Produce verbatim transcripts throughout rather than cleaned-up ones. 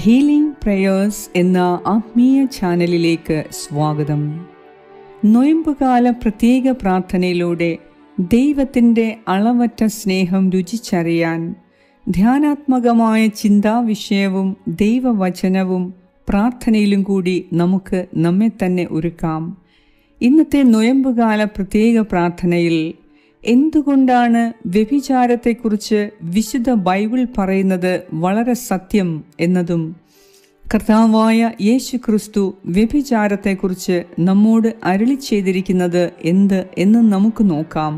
Healing prayers എന്ന ആത്മീയ ചാനലിലേക്ക് സ്വാഗതം. നൊയമ്പുകാല പ്രത്യേക പ്രാർത്ഥനയിലൂടെ ദൈവത്തിൻ്റെ അളവറ്റ സ്നേഹം രുചിച്ചറിയാൻ ധ്യാനാത്മകമായ ചിന്താവിഷയവും ദൈവവചനവും പ്രാർത്ഥനയിലും കൂടി നമുക്ക് നമ്മെ തന്നെ ഒരുക്കാം. ഇന്നത്തെ നൊയമ്പുകാല പ്രത്യേക പ്രാർത്ഥനയിൽ എന്തുകൊണ്ടാണ് വ്യഭിചാരത്തെക്കുറിച്ച് വിശുദ്ധ ബൈബിൾ പറയുന്നത് വളരെ സത്യം എന്നതും കർത്താവായ യേശു ക്രിസ്തു വ്യഭിചാരത്തെക്കുറിച്ച് നമ്മോട് അരുളി ചെയ്തിരിക്കുന്നത് എന്ത് എന്ന് നമുക്ക് നോക്കാം.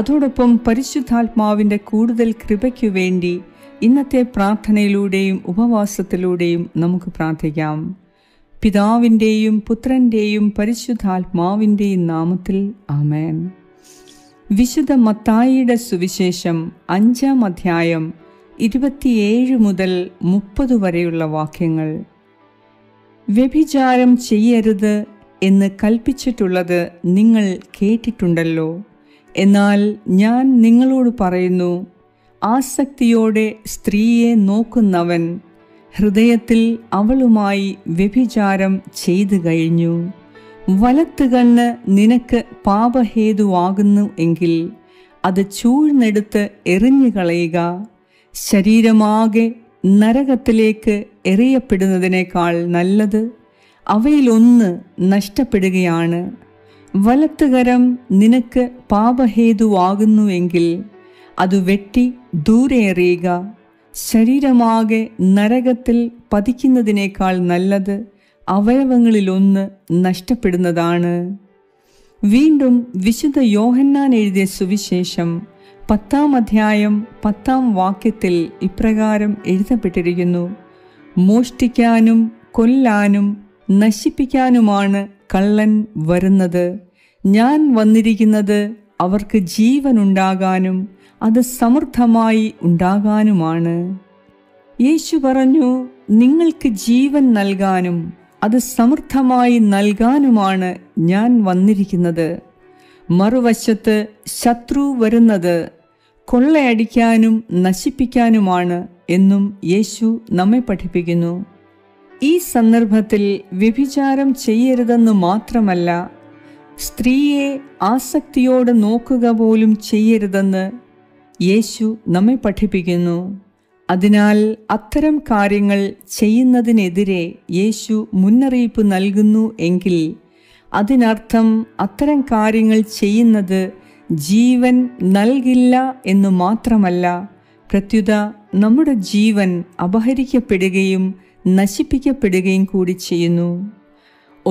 അതോടൊപ്പം പരിശുദ്ധാത്മാവിൻ്റെ കൂടുതൽ കൃപയ്ക്കു വേണ്ടി ഇന്നത്തെ പ്രാർത്ഥനയിലൂടെയും ഉപവാസത്തിലൂടെയും നമുക്ക് പ്രാർത്ഥിക്കാം. പിതാവിൻ്റെയും പുത്രൻ്റെയും പരിശുദ്ധാത്മാവിൻ്റെയും നാമത്തിൽ, ആമേൻ. വിശുദ്ധ മത്തായിയുടെ സുവിശേഷം അഞ്ചാം അധ്യായം ഇരുപത്തിയേഴ് മുതൽ മുപ്പത് വരെയുള്ള വാക്യങ്ങൾ. വ്യഭിചാരം ചെയ്യരുത് എന്ന് കൽപ്പിച്ചിട്ടുള്ളത് നിങ്ങൾ കേട്ടിട്ടുണ്ടല്ലോ. എന്നാൽ ഞാൻ നിങ്ങളോട് പറയുന്നു, ആസക്തിയോടെ സ്ത്രീയെ നോക്കുന്നവൻ ഹൃദയത്തിൽ അവളുമായി വ്യഭിചാരം ചെയ്തു കഴിഞ്ഞു. വലത്ത് കണ്ണ് നിനക്ക് പാപഹേതുവാകുന്നു എങ്കിൽ അത് ചൂഴ്ന്നെടുത്ത് എറിഞ്ഞുകളയുക. ശരീരമാകെ നരകത്തിലേക്ക് എറിയപ്പെടുന്നതിനേക്കാൾ നല്ലത് അവയിലൊന്ന് നഷ്ടപ്പെടുകയാണ്. വലത്തുകരം നിനക്ക് പാപഹേതുവാകുന്നു എങ്കിൽ അത് വെട്ടി ദൂരെ എറിയുക. ശരീരമാകെ നരകത്തിൽ പതിക്കുന്നതിനേക്കാൾ നല്ലത് അവയവങ്ങളിലൊന്ന് നഷ്ടപ്പെടുന്നതാണ്. വീണ്ടും വിശുദ്ധ യോഹന്നാൻ എഴുതിയ സുവിശേഷം പത്താം അധ്യായം പത്താം വാക്യത്തിൽ ഇപ്രകാരം എഴുതപ്പെട്ടിരിക്കുന്നു: മോഷ്ടിക്കാനും കൊല്ലാനും നശിപ്പിക്കാനുമാണ് കള്ളൻ വരുന്നത്. ഞാൻ വന്നിരിക്കുന്നത് അവർക്ക് ജീവനുണ്ടാകാനും അത് സമൃദ്ധമായി ഉണ്ടാകാനുമാണ്. യേശു പറഞ്ഞു, നിങ്ങൾക്ക് ജീവൻ നൽകാനും അത് സമൃദ്ധമായി നൽകാനുമാണ് ഞാൻ വന്നിരിക്കുന്നത്. മറുവശത്ത് ശത്രു വരുന്നത് കൊള്ളയടിക്കാനും നശിപ്പിക്കാനുമാണ് എന്നും യേശു നമ്മെ പഠിപ്പിക്കുന്നു. ഈ സന്ദർഭത്തിൽ വ്യഭിചാരം ചെയ്യരുതെന്ന് മാത്രമല്ല, സ്ത്രീയെ ആസക്തിയോടെ നോക്കുക പോലും ചെയ്യരുതെന്ന് യേശു നമ്മെ പഠിപ്പിക്കുന്നു. അതിനാൽ അത്തരം കാര്യങ്ങൾ ചെയ്യുന്നതിനെതിരെ യേശു മുന്നറിയിപ്പ് നൽകുന്നു എങ്കിൽ അതിനർത്ഥം അത്തരം കാര്യങ്ങൾ ചെയ്യുന്നത് ജീവൻ നൽകില്ല എന്ന് മാത്രമല്ല, പ്രത്യുത നമ്മുടെ ജീവൻ അപഹരിക്കപ്പെടുകയും നശിപ്പിക്കപ്പെടുകയും കൂടി ചെയ്യുന്നു.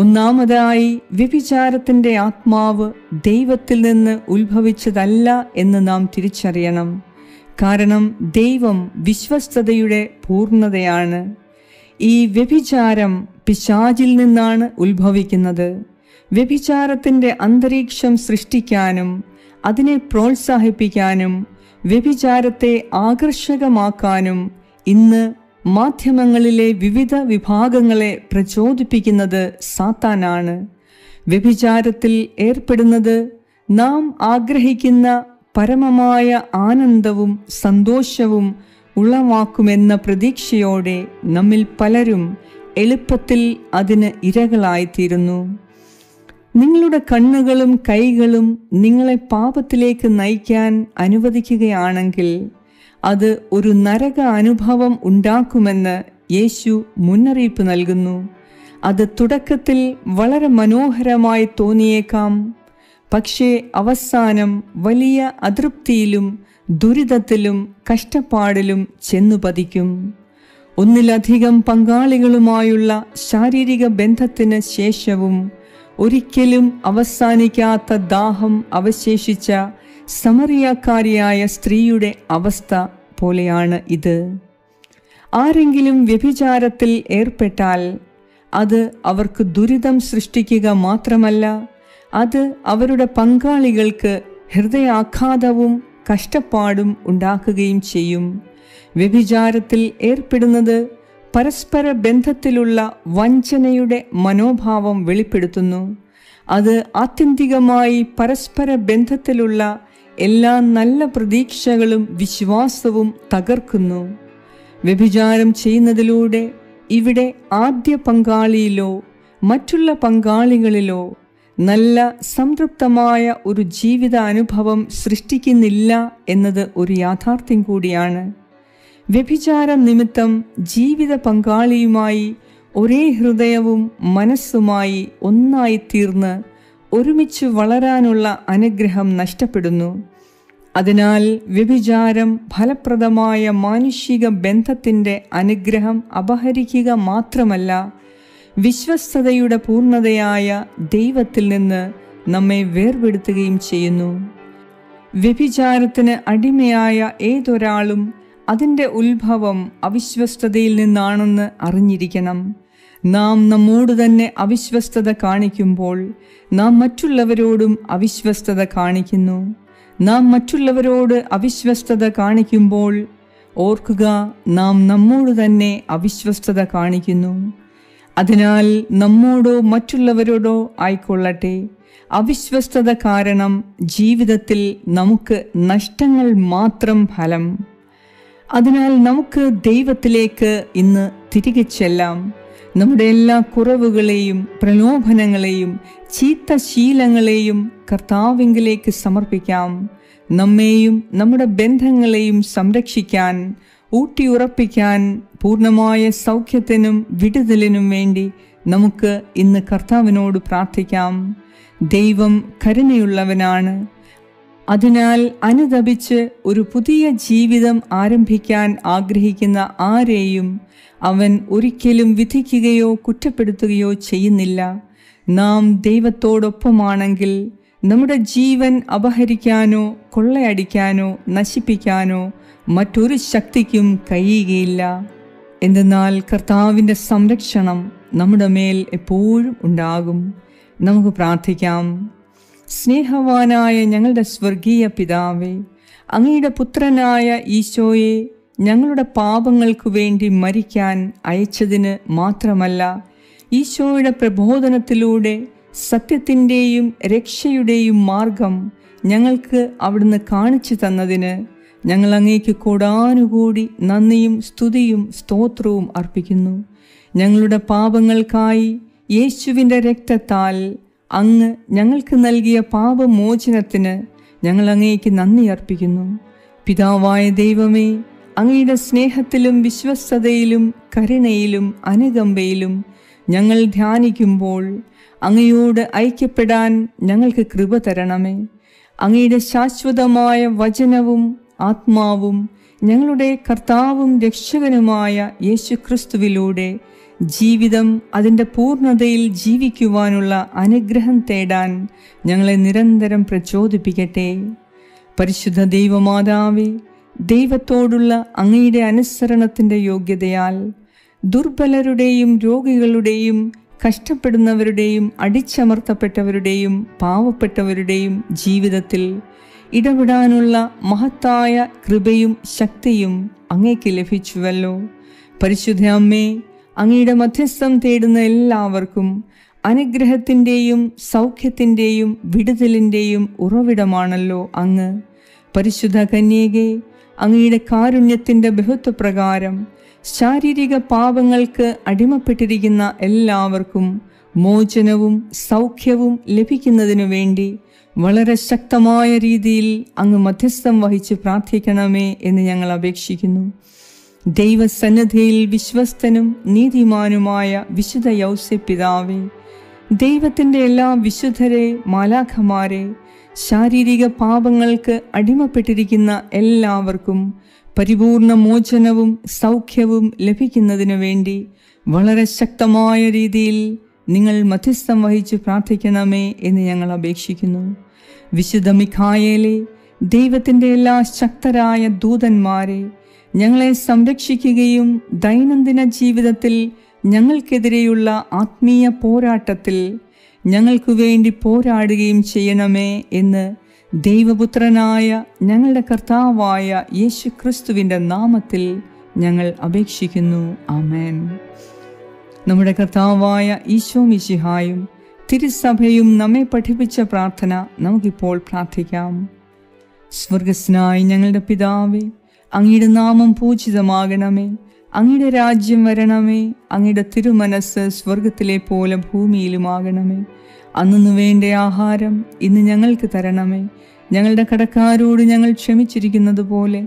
ഒന്നാമതായി, വ്യഭിചാരത്തിൻ്റെ ആത്മാവ് ദൈവത്തിൽ നിന്ന് ഉത്ഭവിച്ചതല്ല എന്ന് നാം തിരിച്ചറിയണം. കാരണം ദൈവം വിശ്വസ്തതയുടെ പൂർണ്ണതയാണ്. ഈ വ്യഭിചാരം പിശാചിൽ നിന്നാണ് ഉത്ഭവിക്കുന്നത്. വ്യഭിചാരത്തിൻ്റെ അന്തരീക്ഷം സൃഷ്ടിക്കാനും അതിനെ പ്രോത്സാഹിപ്പിക്കാനും വ്യഭിചാരത്തെ ആകർഷകമാക്കാനും ഇന്ന് മാധ്യമങ്ങളിലെ വിവിധ വിഭാഗങ്ങളെ പ്രചോദിപ്പിക്കുന്നത് സാത്താനാണ്. വ്യഭിചാരത്തിൽ ഏർപ്പെടുന്നത് നാം ആഗ്രഹിക്കുന്ന പരമമായ ആനന്ദവും സന്തോഷവും ഉളവാക്കുമെന്ന പ്രതീക്ഷയോടെ നമ്മിൽ പലരും എളുപ്പത്തിൽ അതിന് ഇരകളായിത്തീരുന്നു. നിങ്ങളുടെ കണ്ണുകളും കൈകളും നിങ്ങളെ പാപത്തിലേക്ക് നയിക്കാൻ അനുവദിക്കുകയാണെങ്കിൽ അത് ഒരു നരക അനുഭവം ഉണ്ടാക്കുമെന്ന് യേശു മുന്നറിയിപ്പ് നൽകുന്നു. അത് തുടക്കത്തിൽ വളരെ മനോഹരമായി തോന്നിയേക്കാം, പക്ഷേ അവസാനം വലിയ അതൃപ്തിയിലും ദുരിതത്തിലും കഷ്ടപ്പാടിലും ചെന്നു പതിക്കും. ഒന്നിലധികം പങ്കാളികളുമായുള്ള ശാരീരിക ബന്ധത്തിന് ശേഷവും ഒരിക്കലും അവസാനിക്കാത്ത ദാഹം അവശേഷിച്ച സമറിയാക്കാരിയായ സ്ത്രീയുടെ അവസ്ഥ പോലെയാണ് ഇത്. ആരെങ്കിലും വ്യഭിചാരത്തിൽ ഏർപ്പെട്ടാൽ അത് അവർക്ക് ദുരിതം സൃഷ്ടിക്കുക മാത്രമല്ല, അത് അവരുടെ പങ്കാളികൾക്ക് ഹൃദയാഘാതവും കഷ്ടപ്പാടും ഉണ്ടാക്കുകയും ചെയ്യും. വ്യഭിചാരത്തിൽ ഏർപ്പെടുന്നത് പരസ്പര ബന്ധത്തിലുള്ള വഞ്ചനയുടെ മനോഭാവം വെളിപ്പെടുത്തുന്നു. അത് ആത്യന്തികമായി പരസ്പര ബന്ധത്തിലുള്ള എല്ലാ നല്ല പ്രതീക്ഷകളും വിശ്വാസവും തകർക്കുന്നു. വ്യഭിചാരം ചെയ്യുന്നതിലൂടെ ഇവിടെ ആദ്യ പങ്കാളിയിലോ മറ്റുള്ള പങ്കാളികളിലോ നല്ല സംതൃപ്തമായ ഒരു ജീവിത അനുഭവം സൃഷ്ടിക്കുന്നില്ല എന്നത് ഒരു യാഥാർത്ഥ്യം കൂടിയാണ്. വ്യഭിചാരം നിമിത്തം ജീവിത പങ്കാളിയുമായി ഒരേ ഹൃദയവും മനസ്സുമായി ഒന്നായിത്തീർന്ന് ഒരുമിച്ച് വളരാനുള്ള അനുഗ്രഹം നഷ്ടപ്പെടുന്നു. അതിനാൽ വ്യഭിചാരം ഫലപ്രദമായ മാനുഷിക ബന്ധത്തിൻ്റെ അനുഗ്രഹം അപഹരിക്കുക മാത്രമല്ല, വിശ്വസ്തതയുടെ പൂർണ്ണതയായ ദൈവത്തിൽ നിന്ന് നമ്മെ വേർപെടുത്തുകയും ചെയ്യുന്നു. വ്യഭിചാരത്തിന് അടിമയായ ഏതൊരാളും അതിൻ്റെ ഉത്ഭവം അവിശ്വസ്തതയിൽ നിന്നാണെന്ന് അറിഞ്ഞിരിക്കണം. നാം നമ്മോട് തന്നെ അവിശ്വസ്തത കാണിക്കുമ്പോൾ നാം മറ്റുള്ളവരോടും അവിശ്വസ്തത കാണിക്കുന്നു. നാം മറ്റുള്ളവരോട് അവിശ്വസ്തത കാണിക്കുമ്പോൾ ഓർക്കുക, നാം നമ്മോട് തന്നെ അവിശ്വസ്തത കാണിക്കുന്നു. അതിനാൽ നമ്മോടോ മറ്റുള്ളവരോടോ ആയിക്കൊള്ളട്ടെ, അവിശ്വസ്തത കാരണം ജീവിതത്തിൽ നമുക്ക് നഷ്ടങ്ങൾ മാത്രം ഫലം. അതിനാൽ നമുക്ക് ദൈവത്തിലേക്ക് ഇന്ന് തിരികെ ചെല്ലാം. നമ്മുടെ എല്ലാ കുറവുകളെയും പ്രലോഭനങ്ങളെയും ചീത്ത ശീലങ്ങളെയും കർത്താവിലേക്ക് സമർപ്പിക്കാം. നമ്മെയും നമ്മുടെ ബന്ധങ്ങളെയും സംരക്ഷിക്കാൻ, ഊട്ടിയുറപ്പിക്കാൻ, പൂർണ്ണമായ സൗഖ്യത്തിനും വിടുതലിനും വേണ്ടി നമുക്ക് ഇന്ന് കർത്താവിനോട് പ്രാർത്ഥിക്കാം. ദൈവം കരുണയുള്ളവനാണ്. അതിനാൽ അനുദപിച്ച് ഒരു പുതിയ ജീവിതം ആരംഭിക്കാൻ ആഗ്രഹിക്കുന്ന ആരെയും അവൻ ഒരിക്കലും വിധിക്കുകയോ കുറ്റപ്പെടുത്തുകയോ ചെയ്യുന്നില്ല. നാം ദൈവത്തോടൊപ്പമാണെങ്കിൽ നമ്മുടെ ജീവൻ അപഹരിക്കാനോ കൊള്ളയടിക്കാനോ നശിപ്പിക്കാനോ മറ്റൊരു ശക്തിക്കും കഴിയുകയില്ല. എന്തെന്നാൽ കർത്താവിൻ്റെ സംരക്ഷണം നമ്മുടെ മേൽ എപ്പോഴും ഉണ്ടാകും. നമുക്ക് പ്രാർത്ഥിക്കാം. സ്നേഹവാനായ ഞങ്ങളുടെ സ്വർഗീയ പിതാവേ, അങ്ങയുടെ പുത്രനായ ഈശോയെ ഞങ്ങളുടെ പാപങ്ങൾക്കു വേണ്ടി മരിക്കാൻ അയച്ചതിന് മാത്രമല്ല, ഈശോയുടെ പ്രബോധനത്തിലൂടെ സത്യത്തിൻ്റെയും രക്ഷയുടെയും മാർഗം ഞങ്ങൾക്ക് അവിടുന്ന് കാണിച്ചു തന്നതിന് ഞങ്ങൾ അങ്ങേക്ക് കോടാനുകൂടി നന്ദിയും സ്തുതിയും സ്തോത്രവും അർപ്പിക്കുന്നു. ഞങ്ങളുടെ പാപങ്ങൾക്കായി യേശുവിൻ്റെ രക്തത്താൽ അങ്ങ് ഞങ്ങൾക്ക് നൽകിയ പാപമോചനത്തിന് ഞങ്ങൾ അങ്ങേക്ക് നന്ദി അർപ്പിക്കുന്നു. പിതാവായ ദൈവമേ, അങ്ങയുടെ സ്നേഹത്തിലും വിശ്വസ്തതയിലും കരുണയിലും അനുകമ്പയിലും ഞങ്ങൾ ധ്യാനിക്കുമ്പോൾ അങ്ങയോട് ഐക്യപ്പെടാൻ ഞങ്ങൾക്ക് കൃപ തരണമേ. അങ്ങയുടെ ശാശ്വതമായ വചനവും ആത്മാവും ഞങ്ങളുടെ കർത്താവും രക്ഷകനുമായ യേശു ക്രിസ്തുവിലൂടെ ജീവിതം അതിൻ്റെ പൂർണ്ണതയിൽ ജീവിക്കുവാനുള്ള അനുഗ്രഹം തേടാൻ ഞങ്ങളെ നിരന്തരം പ്രചോദിപ്പിക്കട്ടെ. പരിശുദ്ധ ദൈവമാതാവേ, ദൈവത്തോടുള്ള അങ്ങയുടെ അനുസരണത്തിൻ്റെ യോഗ്യതയാൽ ദുർബലരുടെയും രോഗികളുടെയും കഷ്ടപ്പെടുന്നവരുടെയും അടിച്ചമർത്തപ്പെട്ടവരുടെയും പാവപ്പെട്ടവരുടെയും ജീവിതത്തിൽ ഇടപെടാനുള്ള മഹത്തായ കൃപയും ശക്തിയും അങ്ങേക്ക് ലഭിച്ചുവല്ലോ. പരിശുദ്ധ അമ്മേ, അങ്ങയുടെ മധ്യസ്ഥം തേടുന്ന എല്ലാവർക്കും അനുഗ്രഹത്തിൻ്റെയും സൗഖ്യത്തിൻ്റെയും വിടുതലിൻ്റെയും ഉറവിടമാണല്ലോ അങ്ങ്. പരിശുദ്ധ കന്യകേ, അങ്ങയുടെ കാരുണ്യത്തിൻ്റെ ബഹുത്വപ്രകാരം ശാരീരിക പാപങ്ങൾക്ക് അടിമപ്പെട്ടിരിക്കുന്ന എല്ലാവർക്കും മോചനവും സൗഖ്യവും ലഭിക്കുന്നതിനു വേണ്ടി വളരെ ശക്തമായ രീതിയിൽ അങ്ങ് മധ്യസ്ഥം വഹിച്ച് പ്രാർത്ഥിക്കണമേ എന്ന് ഞങ്ങൾ അപേക്ഷിക്കുന്നു. ദൈവസന്നിധിയിൽ വിശ്വസ്തനും നീതിമാനുമായ വിശുദ്ധ യൗസേപ്പ് പിതാവേ, ദൈവത്തിൻ്റെ എല്ലാ വിശുദ്ധരെ, മാലാഖമാരെ, ശാരീരിക പാപങ്ങൾക്ക് അടിമപ്പെട്ടിരിക്കുന്ന എല്ലാവർക്കും പരിപൂർണ മോചനവും സൗഖ്യവും ലഭിക്കുന്നതിനു വേണ്ടി വളരെ ശക്തമായ രീതിയിൽ നിങ്ങൾ മധ്യസ്ഥം വഹിച്ച് പ്രാർത്ഥിക്കണമേ എന്ന് ഞങ്ങൾ അപേക്ഷിക്കുന്നു. വിശുദ്ധ മിഖായേലേ, ദൈവത്തിൻ്റെ എല്ലാ ശക്തരായ ദൂതന്മാരെ, ഞങ്ങളെ സംരക്ഷിക്കുകയും ദൈനംദിന ജീവിതത്തിൽ ഞങ്ങൾക്കെതിരെയുള്ള ആത്മീയ പോരാട്ടത്തിൽ ഞങ്ങൾക്കു വേണ്ടി പോരാടുകയും ചെയ്യണമേ എന്ന് ദൈവപുത്രനായ ഞങ്ങളുടെ കർത്താവായ യേശു ക്രിസ്തുവിൻ്റെ നാമത്തിൽ ഞങ്ങൾ അപേക്ഷിക്കുന്നു. ആമേൻ. നമ്മുടെ കർത്താവായ ഈശോ മിശിഹായും തിരുസഭയും നമ്മെ പഠിപ്പിച്ച പ്രാർത്ഥന നമുക്കിപ്പോൾ പ്രാർത്ഥിക്കാം. സ്വർഗസ്നായ ഞങ്ങളുടെ പിതാവേ, അങ്ങയുടെ നാമം പൂജിതമാകണമേ, അങ്ങയുടെ രാജ്യം വരണമേ, അങ്ങയുടെ തിരുമനസ്സ് സ്വർഗത്തിലെ പോലെ ഭൂമിയിലുമാകണമേ. അന്നു വേണ്ട ആഹാരം ഇന്ന് ഞങ്ങൾക്ക് തരണമേ. ഞങ്ങളുടെ കടക്കാരോട് ഞങ്ങൾ ക്ഷമിച്ചിരിക്കുന്നത് പോലെ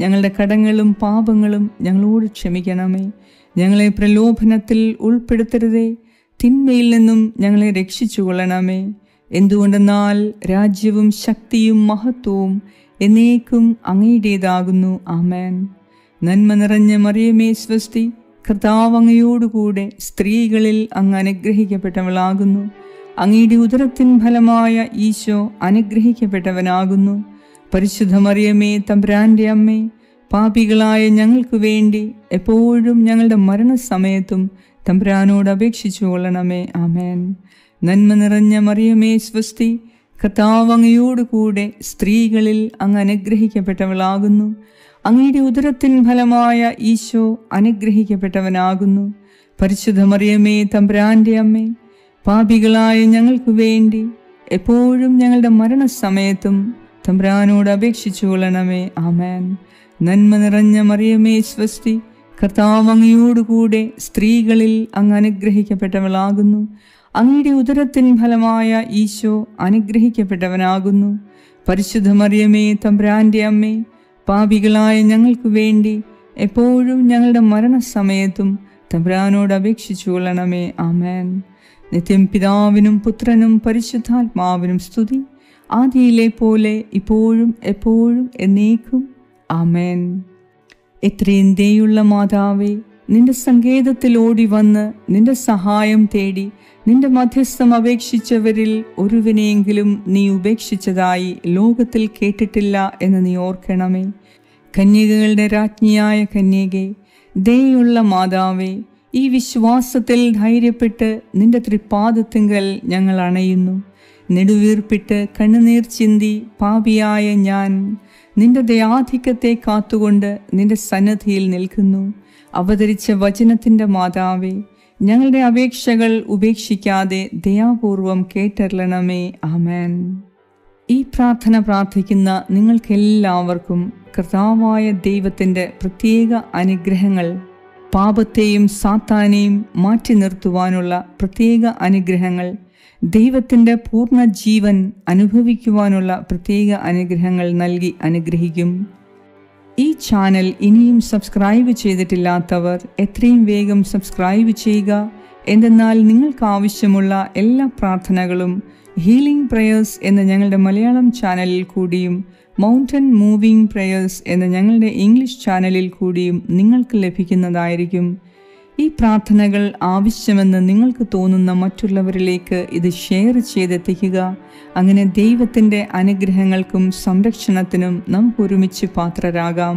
ഞങ്ങളുടെ കടങ്ങളും പാപങ്ങളും ഞങ്ങളോട് ക്ഷമിക്കണമേ. ഞങ്ങളെ പ്രലോഭനത്തിൽ ഉൾപ്പെടുത്തരുതേ, തിന്മയിൽ നിന്നും ഞങ്ങളെ രക്ഷിച്ചു കൊള്ളണമേ. എന്തുകൊണ്ടെന്നാൽ രാജ്യവും ശക്തിയും മഹത്വവും എന്നേക്കും അങ്ങയുടേതാകുന്നു. ആമേൻ. നന്മ നിറഞ്ഞ മറിയമേ സ്വസ്തി, കർത്താവ് അങ്ങയോടുകൂടെ സ്ത്രീകളിൽ അങ്ങ് അനുഗ്രഹിക്കപ്പെട്ടവളാകുന്നു. അങ്ങയുടെ ഉദരത്തിൻ ഫലമായ ഈശോ അനുഗ്രഹിക്കപ്പെട്ടവനാകുന്നു. പരിശുദ്ധ മറിയമേ തമ്പുരാൻ്റെ അമ്മേ, പാപികളായ ഞങ്ങൾക്ക് വേണ്ടി എപ്പോഴും ഞങ്ങളുടെ മരണസമയത്തും തമ്പുരാനോട് അപേക്ഷിച്ചു കൊള്ളണമേ. ആമേൻ. നന്മ നിറഞ്ഞ മറിയമേ സ്വസ്തി, കർത്താവ് അങ്ങയോടുകൂടെ സ്ത്രീകളിൽ അങ്ങ് അനുഗ്രഹിക്കപ്പെട്ടവളാകുന്നു. അങ്ങയുടെ ഉദരത്തിൻ ഫലമായ ഈശോ അനുഗ്രഹിക്കപ്പെട്ടവനാകുന്നു. പരിശുദ്ധ മറിയമേ തമ്പുരാൻ്റെ അമ്മേ, പാപികളായ ഞങ്ങൾക്ക് വേണ്ടി എപ്പോഴും ഞങ്ങളുടെ മരണസമയത്തും തമ്പുരാനോട് അപേക്ഷിച്ചു കൊള്ളണമേ. ആമേൻ. നന്മ നിറഞ്ഞ മറിയമേ സ്വസ്തി, കർത്താവ് അങ്ങയോടുകൂടെ സ്ത്രീകളിൽ അങ്ങ് അനുഗ്രഹിക്കപ്പെട്ടവളാകുന്നു. അങ്ങയുടെ ഉദരത്തിൻ ഫലമായ ഈശോ അനുഗ്രഹിക്കപ്പെട്ടവനാകുന്നു. പരിശുദ്ധ മറിയമേ തമ്പുരാൻ്റെ അമ്മേ, പാപികളായ ഞങ്ങൾക്ക് വേണ്ടി എപ്പോഴും ഞങ്ങളുടെ മരണസമയത്തും തമ്പുരാനോട് അപേക്ഷിച്ചു കൊള്ളണമേ. ആമേൻ. നിത്യം പിതാവിനും പുത്രനും പരിശുദ്ധാത്മാവിനും സ്തുതി, ആദിയിലെ പോലെ ഇപ്പോഴും എപ്പോഴും എന്നേക്കും. ആമേൻ. എത്രയും ദയുള്ള മാതാവേ, നിന്റെ സങ്കേതത്തിൽ ഓടി വന്ന് നിന്റെ സഹായം തേടി നിന്റെ മധ്യസ്ഥം അപേക്ഷിച്ചവരിൽ ഒരുവിനെയെങ്കിലും നീ ഉപേക്ഷിച്ചതായി ലോകത്തിൽ കേട്ടിട്ടില്ല എന്ന് നീ ഓർക്കണമേ. കന്യകകളുടെ രാജ്ഞിയായ കന്യകേ, ദയുള്ള മാതാവേ, ഈ വിശ്വാസത്തിൽ ധൈര്യപ്പെട്ട് നിന്റെ തൃപ്പാദത്തിങ്കൽ ഞങ്ങൾ അണയുന്നു. നെടുവീർപ്പിട്ട് കണ്ണുനീർ ചിന്തി പാപിയായ ഞാൻ നിന്റെ ദയാധിക്യത്തെ കാത്തുകൊണ്ട് നിന്റെ സന്നിധിയിൽ നിൽക്കുന്നു. അവതരിച്ച വചനത്തിൻ്റെ മാതാവേ, ഞങ്ങളുടെ അപേക്ഷകൾ ഉപേക്ഷിക്കാതെ ദയാപൂർവം കേട്ടറിയണമേ. ആമേൻ. ഈ പ്രാർത്ഥന പ്രാർത്ഥിക്കുന്ന നിങ്ങൾക്കെല്ലാവർക്കും കർത്താവായ ദൈവത്തിൻ്റെ പ്രത്യേക അനുഗ്രഹങ്ങൾ, പാപത്തെയും സാത്താനെയും മാറ്റി നിർത്തുവാനുള്ള പ്രത്യേക അനുഗ്രഹങ്ങൾ, ദൈവത്തിൻ്റെ പൂർണ്ണ ജീവൻ അനുഭവിക്കുവാനുള്ള പ്രത്യേക അനുഗ്രഹങ്ങൾ നൽകി അനുഗ്രഹിക്കും. ഈ ചാനൽ ഇനിയും സബ്സ്ക്രൈബ് ചെയ്തിട്ടില്ലാത്തവർ എത്രയും വേഗം സബ്സ്ക്രൈബ് ചെയ്യുക. എന്തെന്നാൽ നിങ്ങൾക്ക് ആവശ്യമുള്ള എല്ലാ പ്രാർത്ഥനകളും ഹീലിംഗ് പ്രയേഴ്സ് എന്ന ഞങ്ങളുടെ മലയാളം ചാനലിൽ കൂടിയും മൗണ്ടൻ മൂവിംഗ് പ്രയേഴ്സ് എന്ന ഞങ്ങളുടെ ഇംഗ്ലീഷ് ചാനലിൽ കൂടിയും നിങ്ങൾക്ക് ലഭിക്കുന്നതായിരിക്കും. ഈ പ്രാർത്ഥനകൾ ആവശ്യമെന്ന് നിങ്ങൾക്ക് തോന്നുന്ന മറ്റുള്ളവരിലേക്ക് ഇത് ഷെയർ ചെയ്തെത്തിക്കുക. അങ്ങനെ ദൈവത്തിൻ്റെ അനുഗ്രഹങ്ങൾക്കും സംരക്ഷണത്തിനും നമുക്കൊരുമിച്ച് പാത്രരാകാം.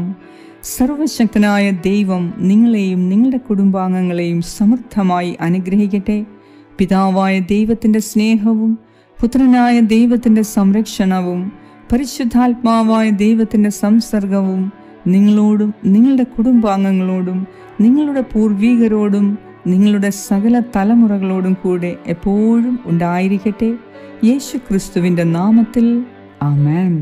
സർവശക്തനായ ദൈവം നിങ്ങളെയും നിങ്ങളുടെ കുടുംബാംഗങ്ങളെയും സമർത്ഥമായി അനുഗ്രഹിക്കട്ടെ. പിതാവായ ദൈവത്തിൻ്റെ സ്നേഹവും പുത്രനായ ദൈവത്തിൻ്റെ സംരക്ഷണവും പരിശുദ്ധാത്മാവായ ദൈവത്തിൻ്റെ സംസർഗവും നിങ്ങളോടും നിങ്ങളുടെ കുടുംബാംഗങ്ങളോടും നിങ്ങളുടെ പൂർവീകരോടും നിങ്ങളുടെ സകല തലമുറകളോടും കൂടെ എപ്പോഴും ഉണ്ടായിരിക്കട്ടെ. യേശു ക്രിസ്തുവിൻ്റെ നാമത്തിൽ. ആമേൻ.